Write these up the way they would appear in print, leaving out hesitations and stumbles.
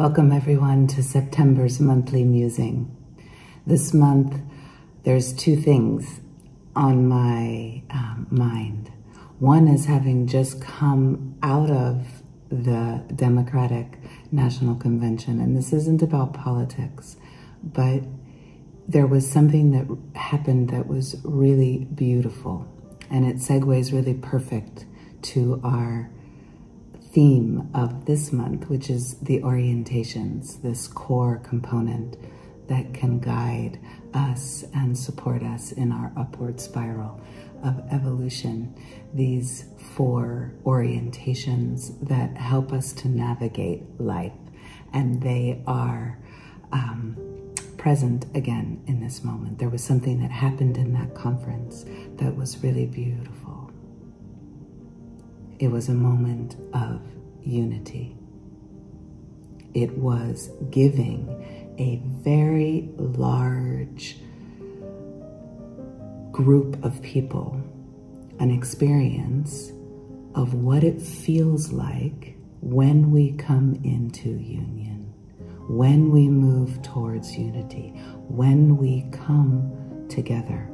Welcome everyone to September's monthly musing. This month, there's two things on my mind. One is having just come out of the Democratic National Convention, and this isn't about politics, but there was something that happened that was really beautiful, and it segues really perfect to our theme of this month, which is the orientations, this core component that can guide us and support us in our upward spiral of evolution. These four orientations that help us to navigate life, and they are present again in this moment. There was something that happened in that conference that was really beautiful. It was a moment of unity. It was giving a very large group of people an experience of what it feels like when we come into union, when we move towards unity, when we come together.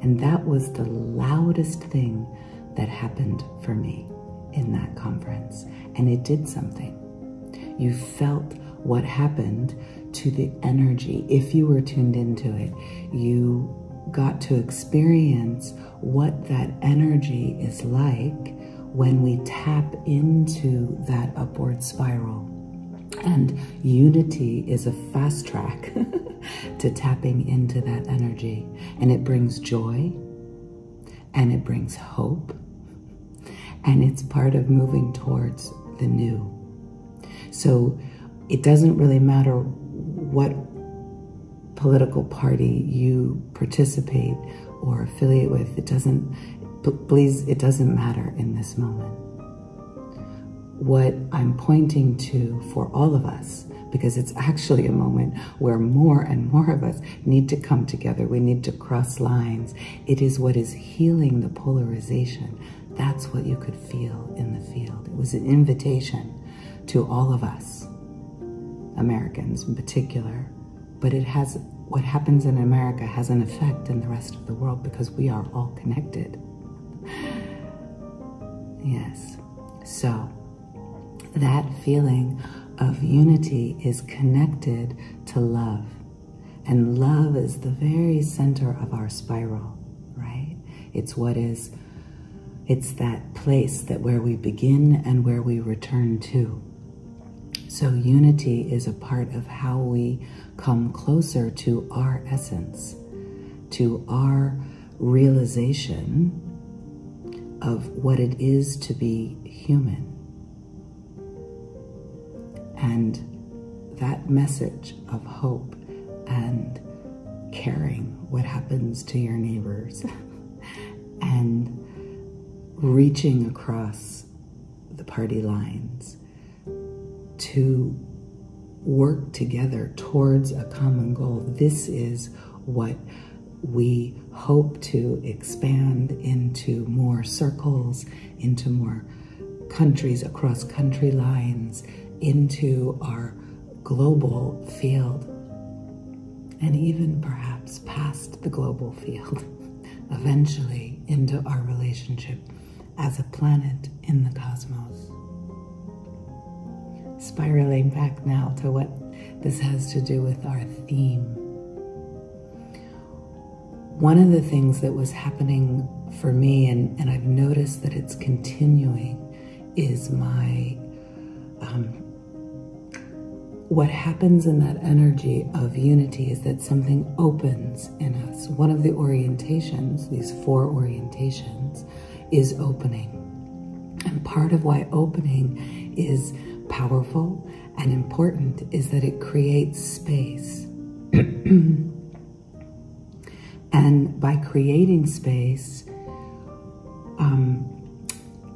And that was the loudest thing that happened for me in that conference, and it did something. You felt what happened to the energy. If you were tuned into it, you got to experience what that energy is like when we tap into that upward spiral. And unity is a fast track to tapping into that energy, and it brings joy, and it brings hope, and it's part of moving towards the new. So it doesn't really matter what political party you participate or affiliate with. It doesn't, please, it doesn't matter in this moment. What I'm pointing to for all of us, because it's actually a moment where more and more of us need to come together. We need to cross lines. It is what is healing the polarization. That's what you could feel in the field. It was an invitation to all of us, Americans in particular, but it has, what happens in America has an effect in the rest of the world because we are all connected. Yes, so that feeling of unity is connected to love. And love is the very center of our spiral, right? It's what is, it's that place that where we begin and where we return to. So unity is a part of how we come closer to our essence, to our realization of what it is to be human. And that message of hope and caring what happens to your neighbors and reaching across the party lines to work together towards a common goal. This is what we hope to expand into more circles, into more countries, across country lines, into our global field, and even perhaps past the global field, eventually into our relationship as a planet in the cosmos. Spiraling back now to what this has to do with our theme. One of the things that was happening for me, and I've noticed that it's continuing, is my what happens in that energy of unity is that something opens in us. One of the orientations, these four orientations, is opening. And part of why opening is powerful and important is that it creates space. And by creating space,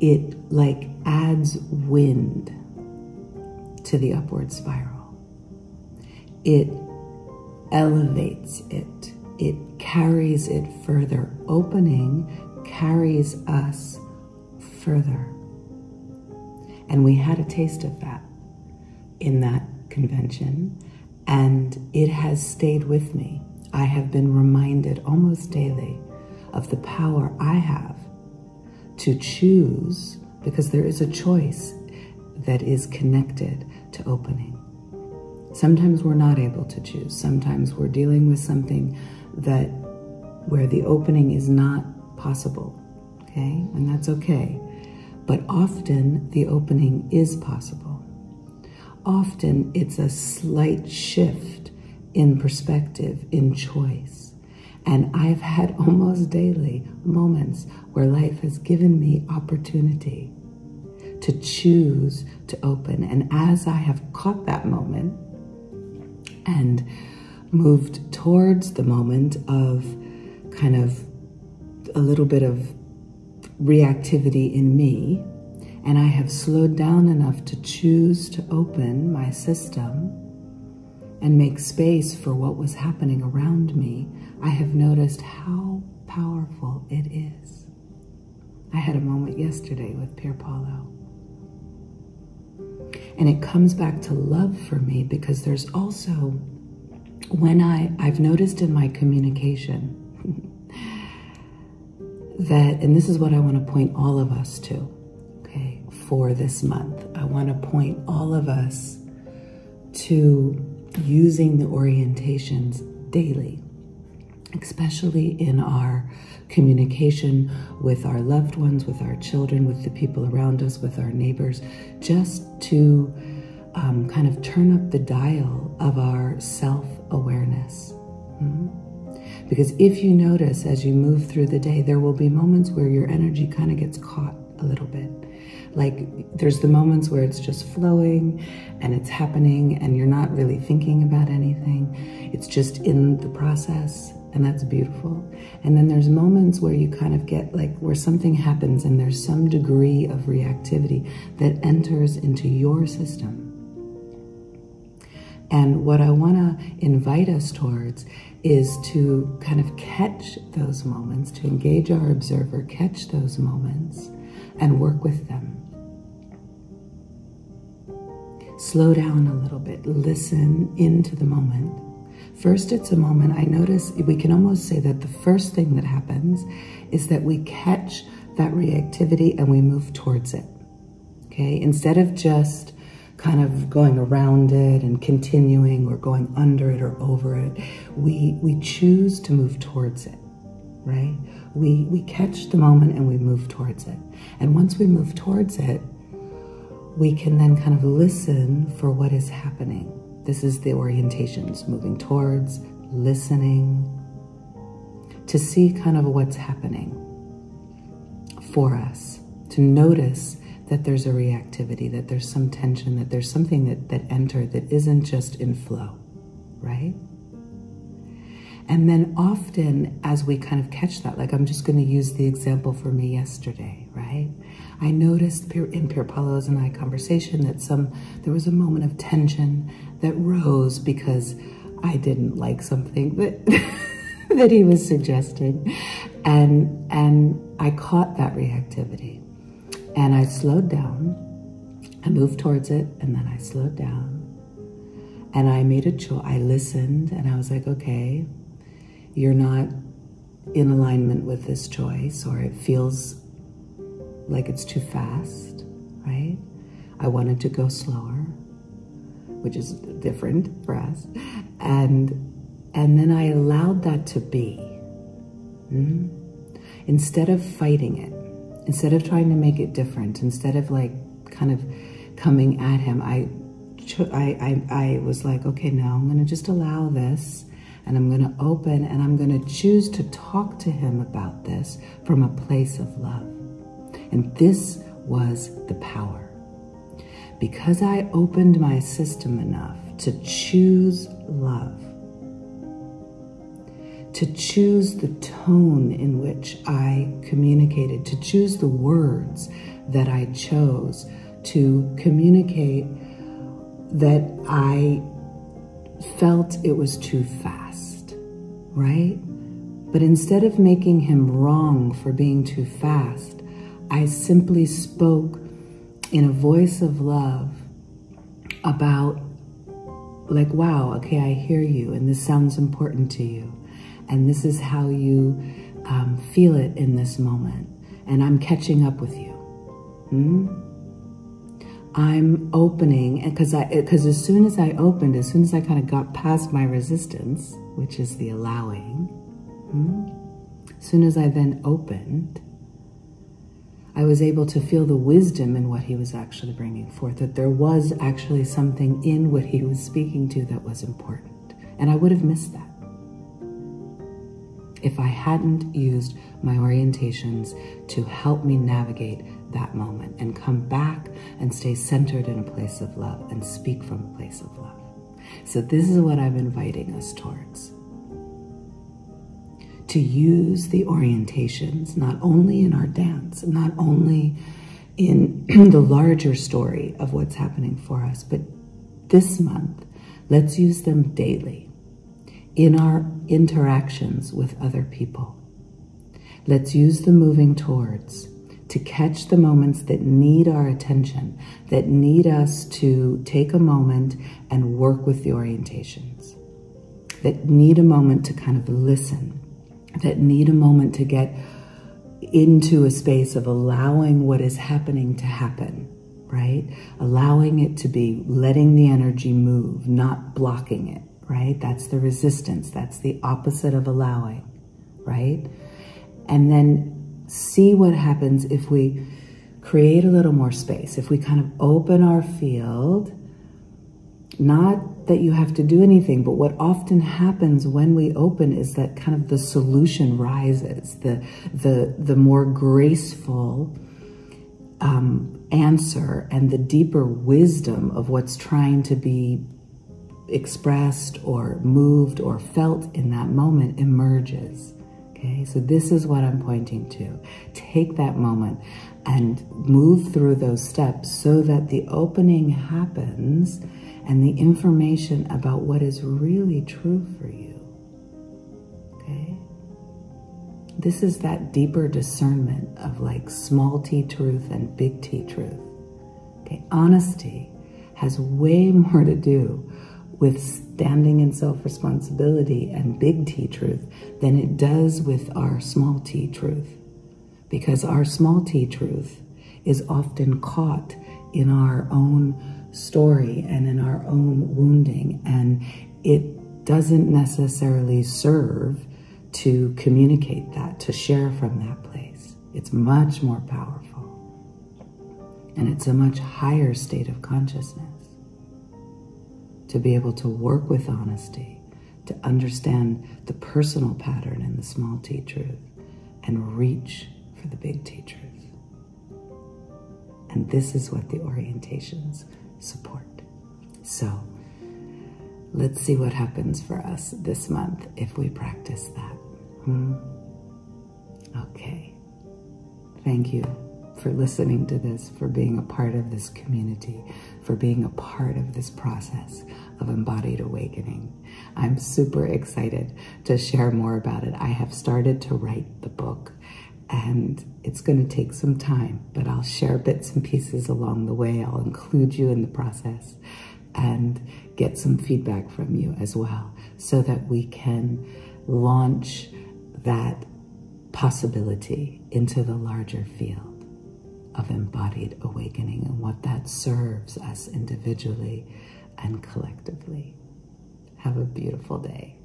it like adds wind to the upward spiral. It elevates it. It carries it further. Opening carries us further. And we had a taste of that in that Convention, and it has stayed with me. I have been reminded almost daily of the power I have to choose, because there is a choice that is connected to opening. Sometimes we're not able to choose. Sometimes we're dealing with something that where the opening is not possible, okay? And that's okay. But often the opening is possible. Often it's a slight shift in perspective, in choice. And I've had almost daily moments where life has given me opportunity to choose to open. And as I have caught that moment and moved towards the moment of kind of a little bit of reactivity in me, and I have slowed down enough to choose to open my system and make space for what was happening around me, I have noticed how powerful it is. I had a moment yesterday with Pier Paolo. And it comes back to love for me, because there's also, when I've noticed in my communication that, and this is what I want to point all of us to, okay, for this month. I want to point all of us to using the orientations daily, especially in our communication with our loved ones, with our children, with the people around us, with our neighbors, just to kind of turn up the dial of our self-awareness. Because if you notice as you move through the day, there will be moments where your energy kind of gets caught a little bit. Like there's the moments where it's just flowing and it's happening and you're not really thinking about anything. It's just in the process, and that's beautiful. And then there's moments where you kind of get like where something happens and there's some degree of reactivity that enters into your system. And what I want to invite us towards is to kind of catch those moments, to engage our observer, catch those moments and work with them. Slow down a little bit, listen into the moment. First, it's a moment, I notice we can almost say that the first thing that happens is that we catch that reactivity and we move towards it, okay? Instead of just kind of going around it and continuing or going under it or over it, we choose to move towards it, right? We catch the moment and we move towards it. And once we move towards it, we can then kind of listen for what is happening. This is the orientations, moving towards, listening, to see kind of what's happening for us, to notice that there's a reactivity, that there's some tension, that there's something that entered that isn't just in flow, right? And then often as we kind of catch that, like I'm just going to use the example for me yesterday, right? I noticed in Pier Paolo's and I conversation that there was a moment of tension that rose because I didn't like something that he was suggesting. And I caught that reactivity. And I slowed down, I moved towards it, and then I slowed down. And I made a choice, I listened, and I was like, okay, you're not in alignment with this choice, or it feels like it's too fast, right? I wanted to go slower, which is different for us. And then I allowed that to be. Instead of fighting it, instead of trying to make it different, instead of like kind of coming at him, I was like, okay, no, I'm going to just allow this, and I'm going to open, and I'm going to choose to talk to him about this from a place of love. And this was the power. Because I opened my system enough to choose love, to choose the tone in which I communicated, to choose the words that I chose to communicate that I felt it was too fast, right? But instead of making him wrong for being too fast, I simply spoke in a voice of love about like, wow, okay, I hear you, and this sounds important to you, and this is how you feel it in this moment, and I'm catching up with you. I'm opening, because as soon as I opened, as soon as I kind of got past my resistance, which is the allowing, as soon as I then opened, I was able to feel the wisdom in what he was actually bringing forth, that there was actually something in what he was speaking to that was important. And I would have missed that if I hadn't used my orientations to help me navigate that moment and come back and stay centered in a place of love and speak from a place of love. So this is what I'm inviting us towards. To use the orientations, not only in our dance, not only in the larger story of what's happening for us, but this month, let's use them daily in our interactions with other people. Let's use the moving towards to catch the moments that need our attention, that need us to take a moment and work with the orientations, that need a moment to kind of listen, that need a moment to get into a space of allowing what is happening to happen, right? Allowing it to be, letting the energy move, not blocking it, right? That's the resistance. That's the opposite of allowing, right? And then see what happens if we create a little more space, if we kind of open our field. Not that you have to do anything, but what often happens when we open is that kind of the solution rises, the more graceful answer and the deeper wisdom of what's trying to be expressed or moved or felt in that moment emerges. Okay, so this is what I'm pointing to. Take that moment and move through those steps so that the opening happens and the information about what is really true for you, okay? This is that deeper discernment of like small T truth and big T truth, okay? Honesty has way more to do with standing in self-responsibility and big T truth than it does with our small T truth, because our small T truth is often caught in our own story and in our own wounding, and it doesn't necessarily serve to communicate that, to share from that place. It's much more powerful, and it's a much higher state of consciousness to be able to work with honesty, to understand the personal pattern in the small T truth and reach for the big T truth. And this is what the orientations support. So let's see what happens for us this month if we practice that. Okay. Thank you for listening to this, for being a part of this community, for being a part of this process of embodied awakening. I'm super excited to share more about it. I have started to write the book, and it's going to take some time, but I'll share bits and pieces along the way. I'll include you in the process and get some feedback from you as well, so that we can launch that possibility into the larger field of embodied awakening and what that serves us individually and collectively. Have a beautiful day.